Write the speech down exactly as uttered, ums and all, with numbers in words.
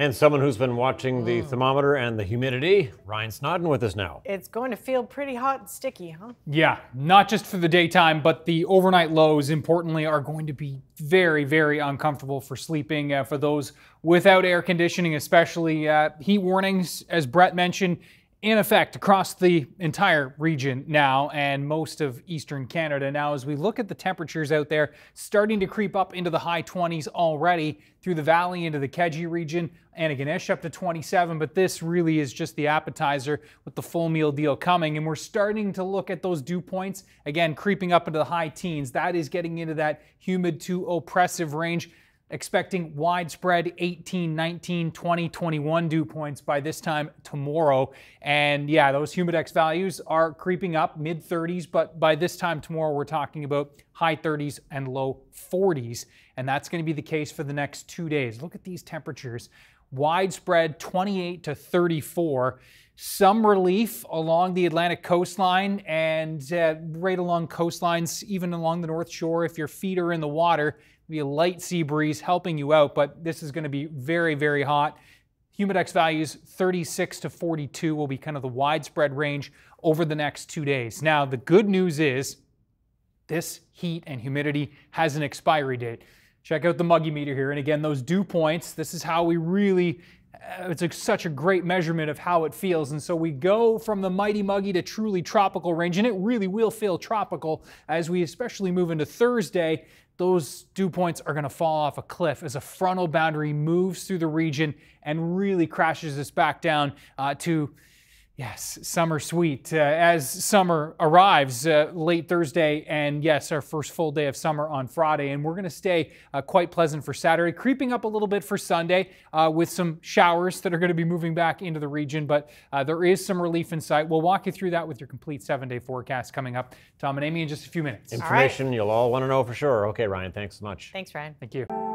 And someone who's been watching the mm. thermometer and the humidity, Ryan Snoddon with us now. It's going to feel pretty hot and sticky, huh? Yeah, not just for the daytime, but the overnight lows, importantly, are going to be very, very uncomfortable for sleeping uh, for those without air conditioning, especially uh, heat warnings, as Brett mentioned, in effect across the entire region now and most of eastern Canada. Now, as we look at the temperatures out there, starting to creep up into the high twenties already through the valley into the Kedgie region, Anaganish up to twenty-seven, but this really is just the appetizer with the full meal deal coming. And we're starting to look at those dew points, again, creeping up into the high teens. That is getting into that humid to oppressive range. Expecting widespread eighteen, nineteen, twenty, twenty-one dew points by this time tomorrow. And yeah, those Humidex values are creeping up, mid thirties, but by this time tomorrow we're talking about high thirties and low forties, and that's going to be the case for the next two days. Look at these temperatures. Widespread twenty-eight to thirty-four, some relief along the Atlantic coastline and uh, right along coastlines, even along the North Shore. If your feet are in the water, be a light sea breeze helping you out, but this is going to be very, very hot. Humidex values thirty-six to forty-two will be kind of the widespread range over the next two days. Now, the good news is this heat and humidity has an expiry date. Check out the muggy meter here. And again, those dew points, this is how we really, it's a, such a great measurement of how it feels. And so we go from the mighty muggy to truly tropical range, and it really will feel tropical as we especially move into Thursday. Those dew points are going to fall off a cliff as a frontal boundary moves through the region and really crashes us back down uh, to, yes, summer sweet. Uh, as summer arrives uh, late Thursday, and yes, our first full day of summer on Friday, and we're going to stay uh, quite pleasant for Saturday, creeping up a little bit for Sunday uh, with some showers that are going to be moving back into the region, but uh, there is some relief in sight. We'll walk you through that with your complete seven-day forecast coming up. Tom and Amy in just a few minutes. Information all right. You'll all want to know for sure. Okay, Ryan, thanks so much. Thanks, Ryan. Thank you.